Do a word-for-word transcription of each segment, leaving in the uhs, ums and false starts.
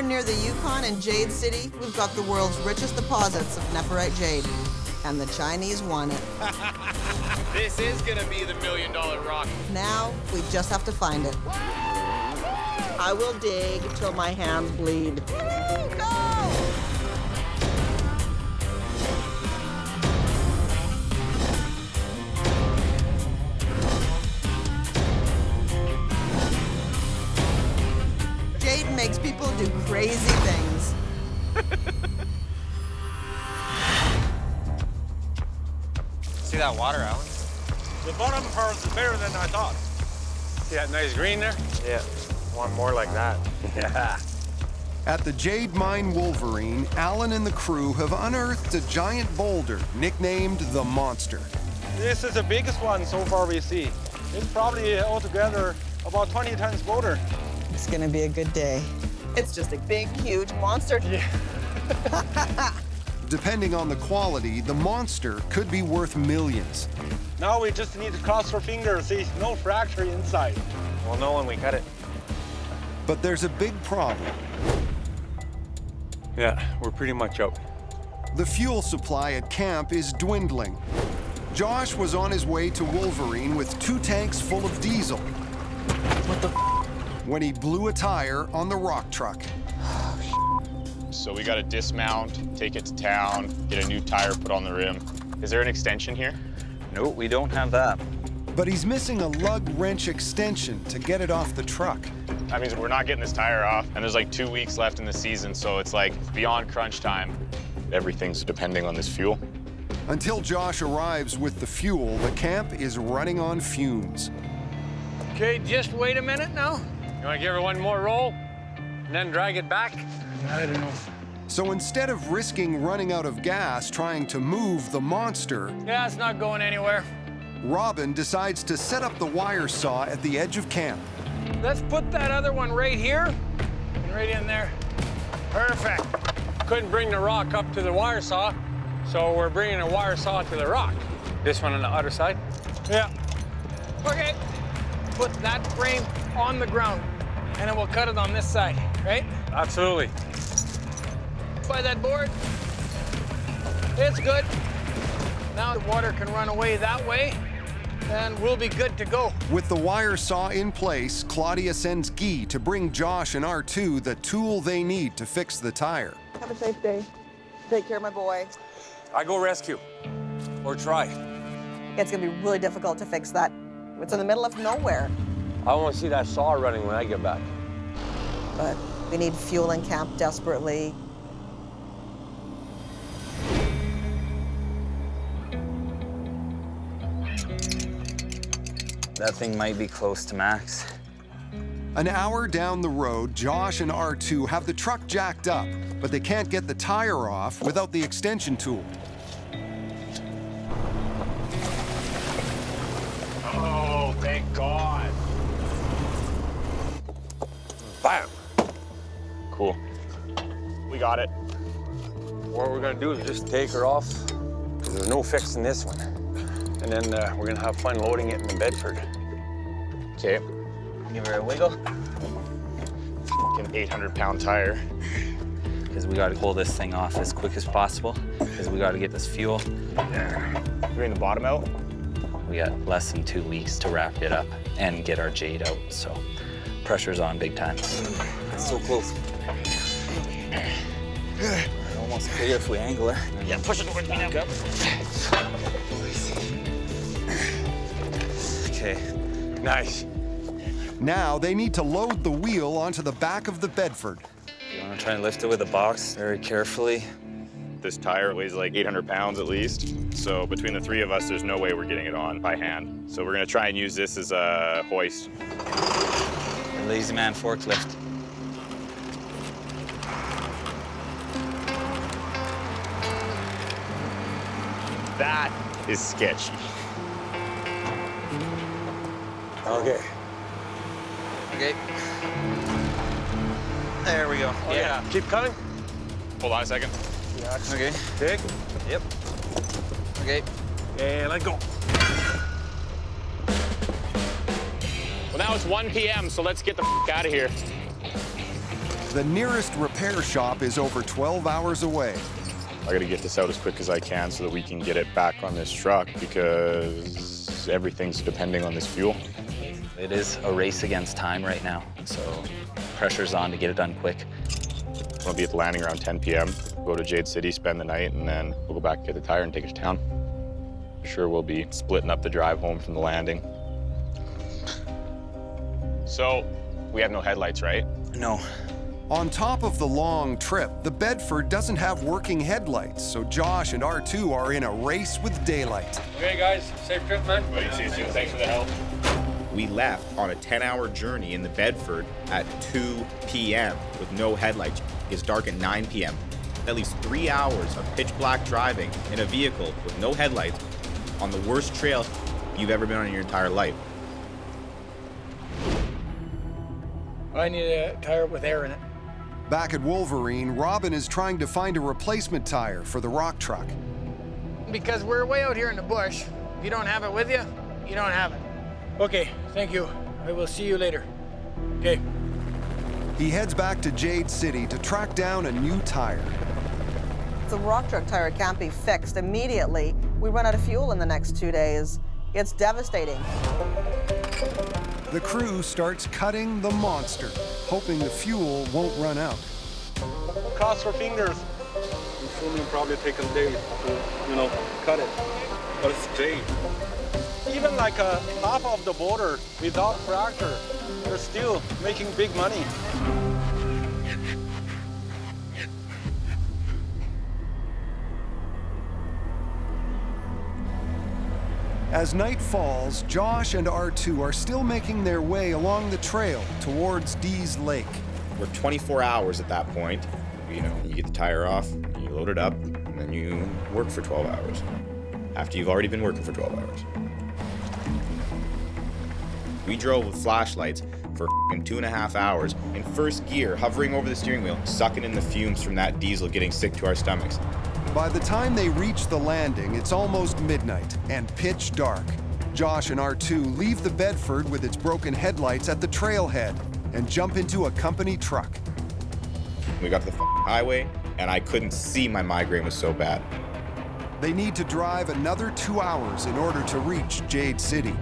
Here near the Yukon and Jade City, we've got the world's richest deposits of nephrite jade. And the Chinese want it. This is gonna be the million dollar rock. Now, we just have to find it. I will dig till my hands bleed. Makes people do crazy things. See that water, Alan? The bottom part is better than I thought. See that nice green there? Yeah, want more like that. Yeah. At the Jade Mine Wolverine, Alan and the crew have unearthed a giant boulder nicknamed the Monster. This is the biggest one so far we see. It's probably altogether about twenty tons boulder. It's gonna be a good day. It's just a big, huge monster. Yeah. Depending on the quality, the monster could be worth millions. Now we just need to cross our fingers, there's no fracture inside. We'll know when we cut it. But there's a big problem. Yeah, we're pretty much out. The fuel supply at camp is dwindling. Josh was on his way to Wolverine with two tanks full of diesel. What the f when he blew a tire on the rock truck. So we gotta dismount, take it to town, get a new tire put on the rim. Is there an extension here? Nope, we don't have that. But he's missing a lug wrench extension to get it off the truck. That means we're not getting this tire off, and there's like two weeks left in the season, so it's like beyond crunch time. Everything's depending on this fuel. Until Josh arrives with the fuel, the camp is running on fumes. Okay, just wait a minute now. You want to give her one more roll and then drag it back? I don't know. So instead of risking running out of gas trying to move the monster... Yeah, it's not going anywhere. Robin decides to set up the wire saw at the edge of camp. Let's put that other one right here and right in there. Perfect. Couldn't bring the rock up to the wire saw, so we're bringing a wire saw to the rock. This one on the other side? Yeah. Okay. Put that frame on the ground, and then we'll cut it on this side, right? Absolutely. By that board. It's good. Now the water can run away that way, and we'll be good to go. With the wire saw in place, Claudia sends Guy to bring Josh and R two the tool they need to fix the tire. Have a safe day. Take care of my boy. I go rescue, or try. It's gonna be really difficult to fix that. It's in the middle of nowhere. I want to see that saw running when I get back. But we need fuel in camp desperately. That thing might be close to max. An hour down the road, Josh and R two have the truck jacked up, but they can't get the tire off without the extension tool. Oh, thank God. Bam. Cool. We got it. What we're going to do is just take her off, because there's no fixing this one. And then uh, we're going to have fun loading it in Bedford. Okay. Give her a wiggle. An eight hundred pound tire. Because we got to pull this thing off as quick as possible, because we got to get this fuel. There. Bring the bottom out. We got less than two weeks to wrap it up and get our jade out, so pressure's on big time. That's so close. We're almost clear if we angle her. Yeah, push it towards me now. Okay, nice. Now they need to load the wheel onto the back of the Bedford. You want to try and lift it with a box very carefully. This tire weighs like eight hundred pounds at least. So between the three of us, there's no way we're getting it on by hand. So we're gonna try and use this as a hoist. A lazy man forklift. That is sketchy. Okay. Okay. There we go. Oh, yeah. yeah. Keep cutting. Hold on a second. Gotcha. Okay. Dig. Yep. Okay. And let go. Well, now it's one p m, so let's get the f out of here. The nearest repair shop is over twelve hours away. I gotta get this out as quick as I can so that we can get it back on this truck because everything's depending on this fuel. It is a race against time right now, so pressure's on to get it done quick. We'll be at the landing around ten p m, go to Jade City, spend the night, and then we'll go back, get the tire, and take it to town. I'm sure we'll be splitting up the drive home from the landing. So, we have no headlights, right? No. On top of the long trip, the Bedford doesn't have working headlights, so Josh and R two are in a race with daylight. Okay, guys, safe trip, man. Well, see you soon. Thanks for the help. We left on a ten hour journey in the Bedford at two p m with no headlights. It's dark at nine p m At least three hours of pitch black driving in a vehicle with no headlights on the worst trail you've ever been on in your entire life. I need a tire with air in it. Back at Wolverine, Robin is trying to find a replacement tire for the rock truck. Because we're way out here in the bush. If you don't have it with you, you don't have it. Okay, thank you. I will see you later. Okay. He heads back to Jade City to track down a new tire. The rock truck tire can't be fixed immediately. We run out of fuel in the next two days. It's devastating. The crew starts cutting the monster, hoping the fuel won't run out. Cross your fingers. The fuel will probably take a day to, you know, cut it. But it's day. Even like a half of the border without fracture, they're still making big money. As night falls, Josh and R two are still making their way along the trail towards Dee's Lake. We're twenty-four hours at that point. You know, you get the tire off, you load it up, and then you work for twelve hours. After you've already been working for twelve hours. We drove with flashlights for two and a half hours in first gear, hovering over the steering wheel, sucking in the fumes from that diesel, getting sick to our stomachs. By the time they reach the landing, it's almost midnight and pitch dark. Josh and R two leave the Bedford with its broken headlights at the trailhead and jump into a company truck. We got to the highway, and I couldn't see. My migraine was so bad. They need to drive another two hours in order to reach Jade City.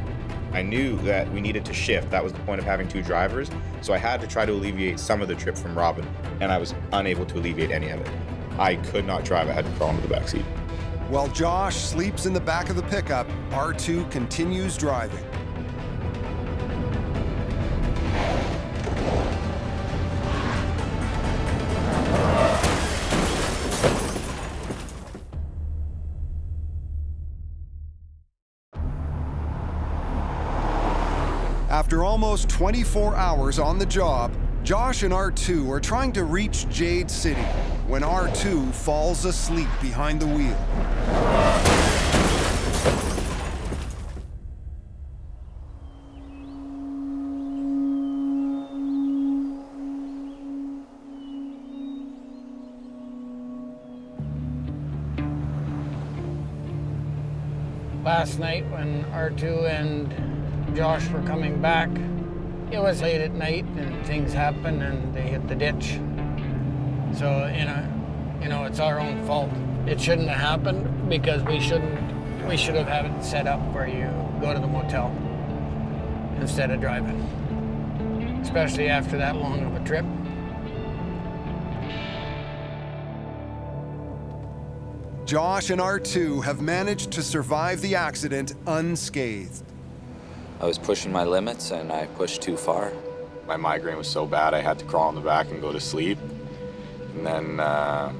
I knew that we needed to shift. That was the point of having two drivers, so I had to try to alleviate some of the trip from Robin, and I was unable to alleviate any of it. I could not drive. I had to crawl into the backseat. While Josh sleeps in the back of the pickup, R two continues driving. After almost twenty-four hours on the job, Josh and R two are trying to reach Jade City when R two falls asleep behind the wheel. Last night when R two and Josh were coming back, it was late at night and things happened and they hit the ditch. So, you know, you know, it's our own fault. It shouldn't have happened because we shouldn't, we should have had it set up where you go to the motel instead of driving, especially after that long of a trip. Josh and R two have managed to survive the accident unscathed. I was pushing my limits and I pushed too far. My migraine was so bad I had to crawl in the back and go to sleep. And then uh,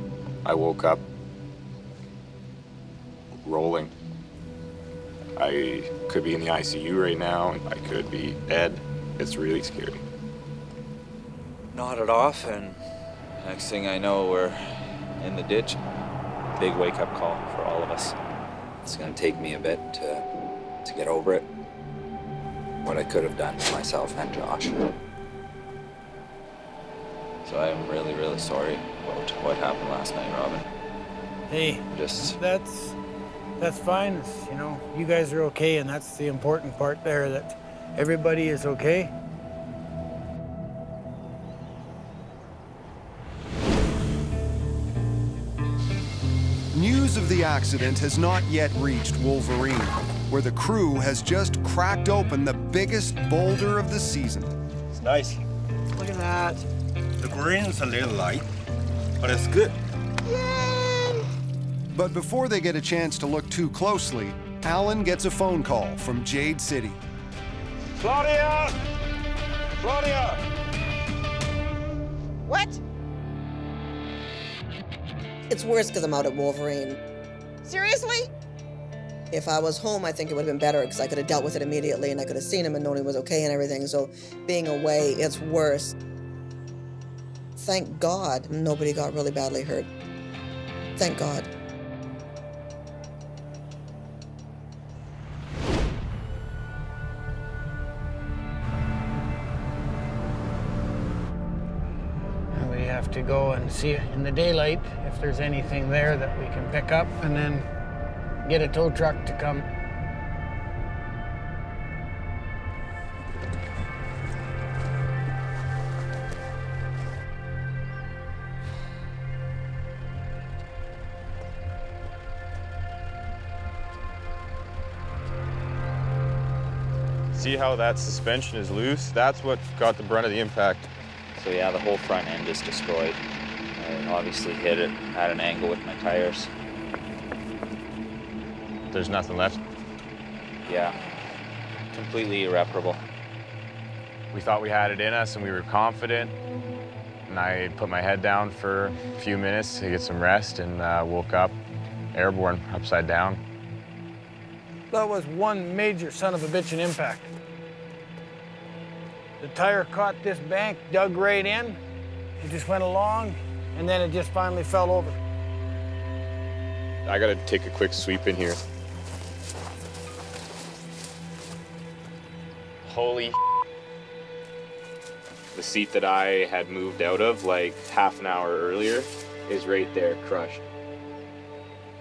I woke up rolling. I could be in the I C U right now. I could be dead. It's really scary. Nodded off and next thing I know we're in the ditch. Big wake-up call for all of us. It's gonna take me a bit to, to get over it. What I could have done to myself and Josh. So I am really, really sorry about what happened last night, Robin. Hey, just that's that's fine. It's, you know, you guys are okay, and that's the important part there. That everybody is okay. the accident has not yet reached Wolverine, where the crew has just cracked open the biggest boulder of the season. It's nice. Look at that. The green's a little light, but it's good. Yay! But before they get a chance to look too closely, Alan gets a phone call from Jade City. Claudia! Claudia! What? It's worse because I'm out at Wolverine. Seriously? If I was home, I think it would have been better because I could have dealt with it immediately and I could have seen him and known he was okay and everything. So being away, it's worse. Thank God nobody got really badly hurt. Thank God. To go and see in the daylight if there's anything there that we can pick up and then get a tow truck to come. See how that suspension is loose? That's what got the brunt of the impact. So yeah, the whole front end is destroyed. I obviously hit it at an angle with my tires. There's nothing left? Yeah, completely irreparable. We thought we had it in us and we were confident. And I put my head down for a few minutes to get some rest and uh, woke up airborne, upside down. That was one major son of a bitchin' impact. The tire caught this bank, dug right in. It just went along, and then it just finally fell over. I gotta take a quick sweep in here. Holy The seat that I had moved out of like half an hour earlier is right there, crushed.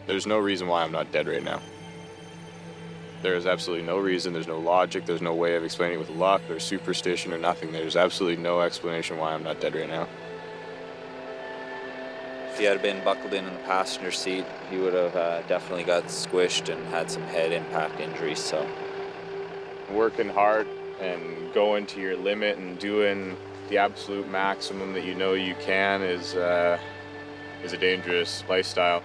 There's no reason why I'm not dead right now. There is absolutely no reason, there's no logic, there's no way of explaining it with luck or superstition or nothing. There's absolutely no explanation why I'm not dead right now. If he had been buckled in in the passenger seat, he would have uh, definitely got squished and had some head impact injuries, so. Working hard and going to your limit and doing the absolute maximum that you know you can is, uh, is a dangerous lifestyle.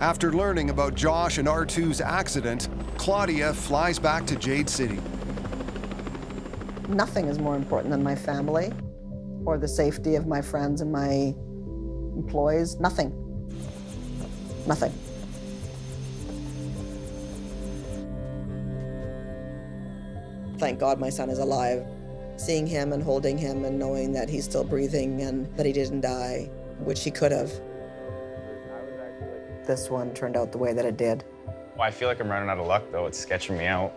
After learning about Josh and R two's accident, Claudia flies back to Jade City. Nothing is more important than my family or the safety of my friends and my employees. Nothing. Nothing. Thank God my son is alive. Seeing him and holding him and knowing that he's still breathing and that he didn't die, which he could have. This one turned out the way that it did. Well, I feel like I'm running out of luck, though. It's sketching me out.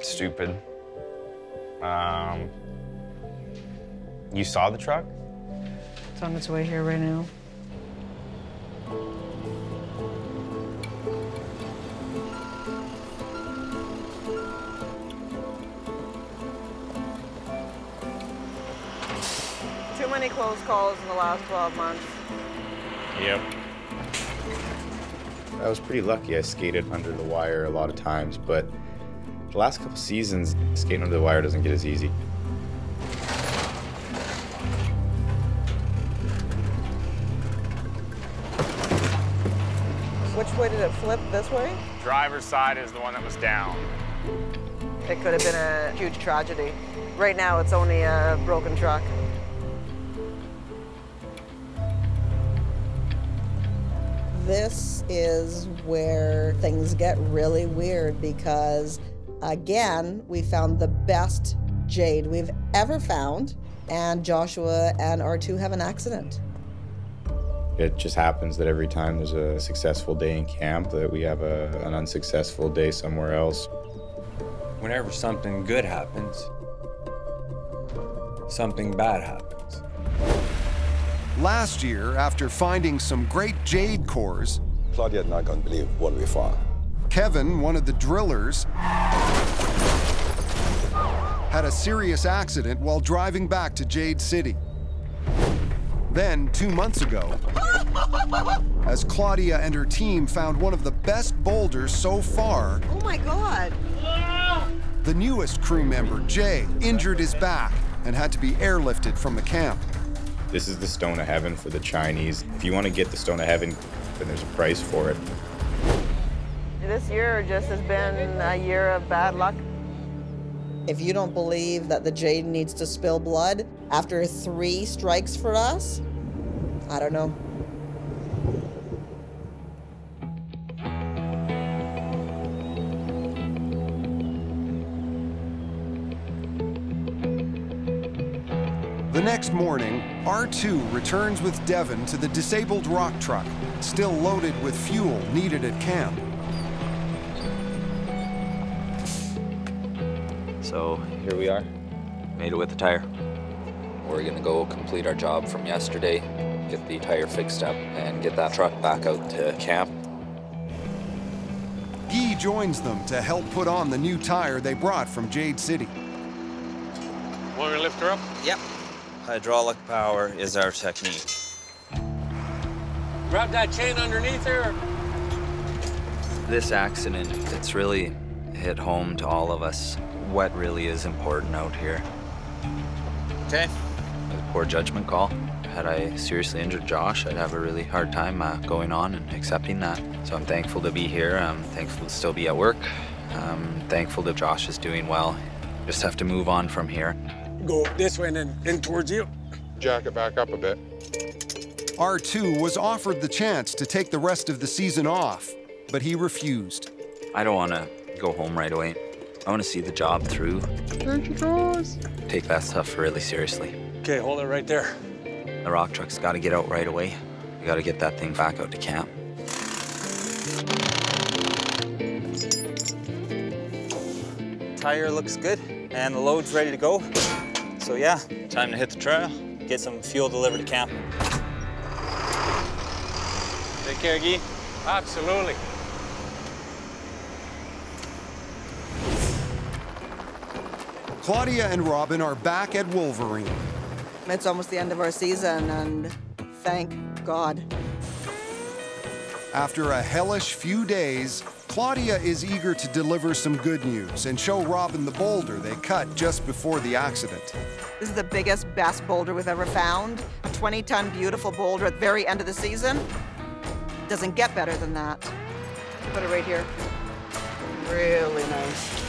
Stupid. Um, you saw the truck? It's on its way here right now. Too many close calls in the last twelve months. Yep. I was pretty lucky. I skated under the wire a lot of times, but the last couple seasons, skating under the wire doesn't get as easy. Which way did it flip? This way? Driver's side is the one that was down. It could have been a huge tragedy. Right now, it's only a broken truck. This is where things get really weird because, again, we found the best Jade we've ever found, and Joshua and R two have an accident. It just happens that every time there's a successful day in camp that we have a, an unsuccessful day somewhere else. Whenever something good happens, something bad happens. Last year, after finding some great jade cores, Claudia and I can't believe what we found. Kevin, one of the drillers, had a serious accident while driving back to Jade City. Then, two months ago, as Claudia and her team found one of the best boulders so far, oh my God, the newest crew member, Jay, injured his back and had to be airlifted from the camp. This is the Stone of Heaven for the Chinese. If you want to get the Stone of Heaven, then there's a price for it. This year just has been a year of bad luck. If you don't believe that the Jade needs to spill blood after three strikes for us, I don't know. The next morning, R two returns with Devon to the disabled rock truck, still loaded with fuel needed at camp. So here we are, made it with the tire. We're gonna go complete our job from yesterday, get the tire fixed up, and get that truck back out to camp. Guy joins them to help put on the new tire they brought from Jade City. Want me to lift her up? Yep. Hydraulic power is our technique. Grab that chain underneath her. This accident, it's really hit home to all of us what really is important out here. Okay. A poor judgment call. Had I seriously injured Josh, I'd have a really hard time uh, going on and accepting that. So I'm thankful to be here. I'm thankful to still be at work. I'm thankful that Josh is doing well. Just have to move on from here. Go this way and then in towards you. Jack it back up a bit. R two was offered the chance to take the rest of the season off, but he refused. I don't want to go home right away. I want to see the job through. Take that stuff really seriously. Okay, hold it right there. The rock truck's got to get out right away. We got to get that thing back out to camp. Tire looks good, and the load's ready to go. So yeah, time to hit the trail, get some fuel delivered to camp. Take care, Guy. Absolutely. Claudia and Robin are back at Wolverine. It's almost the end of our season, and thank God. After a hellish few days, Claudia is eager to deliver some good news and show Robin the boulder they cut just before the accident. This is the biggest, best boulder we've ever found. A twenty ton beautiful boulder at the very end of the season. Doesn't get better than that. Put it right here. Really nice.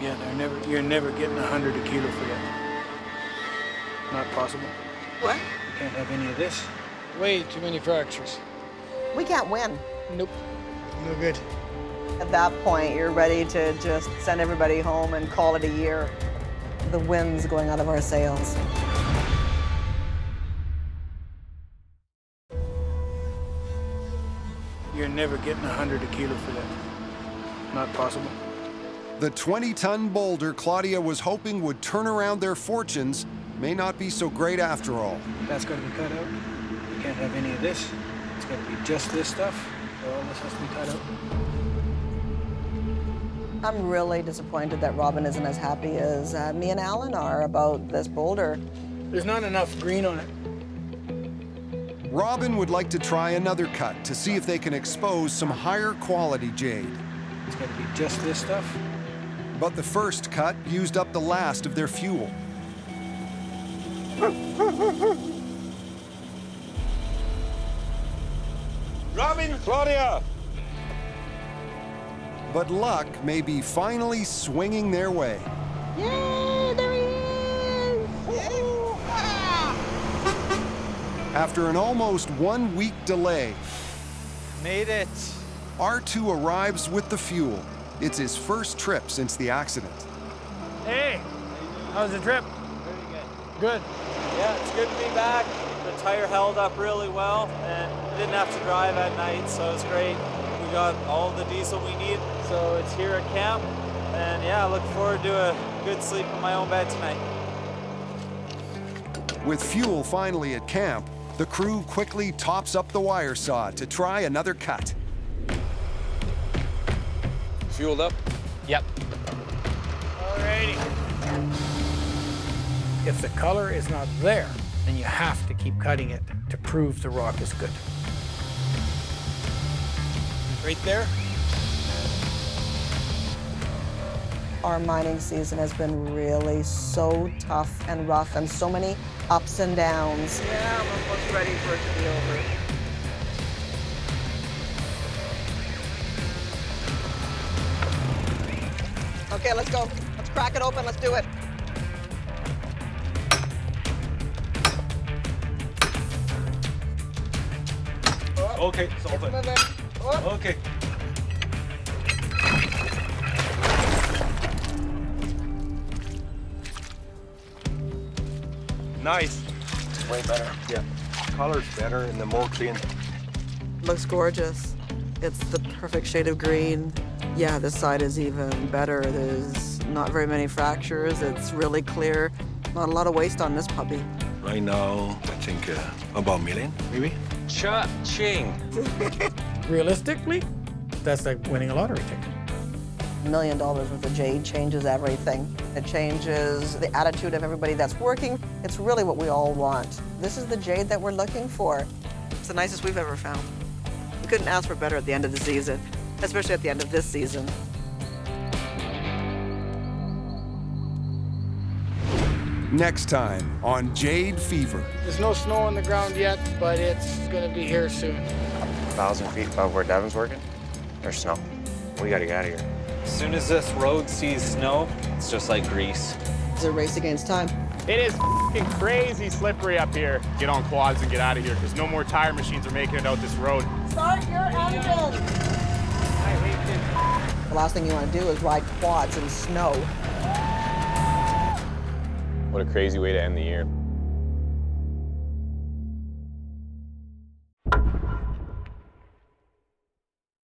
Yeah, they're never, you're never getting a hundred a kilo for that. Not possible. What? You can't have any of this. Way too many fractures. We can't win. Nope. No good. At that point, you're ready to just send everybody home and call it a year. The wind's going out of our sails. You're never getting a hundred a kilo for that. Not possible. The twenty ton boulder Claudia was hoping would turn around their fortunes may not be so great after all. That's going to be cut out. We can't have any of this. It's going to be just this stuff. All this has to be cut out. I'm really disappointed that Robin isn't as happy as uh, me and Alan are about this boulder. There's not enough green on it. Robin would like to try another cut to see if they can expose some higher quality jade. It's going to be just this stuff. But the first cut used up the last of their fuel. Robin, Claudia! But luck may be finally swinging their way. Yeah, there he is! Yeah. Ah. After an almost one-week delay, made it. R two arrives with the fuel. It's his first trip since the accident. Hey, how's the trip? Very good. Good. Yeah, it's good to be back. The tire held up really well, and didn't have to drive at night, so it was great. We got all the diesel we need, so it's here at camp. And yeah, I look forward to a good sleep in my own bed tonight. With fuel finally at camp, the crew quickly tops up the wire saw to try another cut. fueled up? Yep. Alrighty. If the color is not there, then you have to keep cutting it to prove the rock is good. Right there. Our mining season has been really so tough and rough and so many ups and downs. Yeah, I'm almost ready for it to be over. Okay, let's go. Let's crack it open. Let's do it. Oh, okay, it's open. Oh. Okay. Nice. It's way better. Yeah. Color's better and the more clean. Looks gorgeous. It's the perfect shade of green. Yeah, this side is even better. There's not very many fractures. It's really clear. Not a lot of waste on this puppy. Right now, I think uh, about a million, maybe. Cha-ching. Realistically, that's like winning a lottery ticket. A million dollars worth of jade changes everything. It changes the attitude of everybody that's working. It's really what we all want. This is the jade that we're looking for. It's the nicest we've ever found. We couldn't ask for better at the end of the season. Especially at the end of this season. Next time on Jade Fever. There's no snow on the ground yet, but it's gonna be here soon. A thousand feet above where Devon's working, there's snow. We gotta get out of here. As soon as this road sees snow, it's just like grease. It's a race against time. It is f***ing crazy slippery up here. Get on quads and get out of here, because no more tire machines are making it out this road. Start your engine. The last thing you want to do is ride quads in snow. What a crazy way to end the year.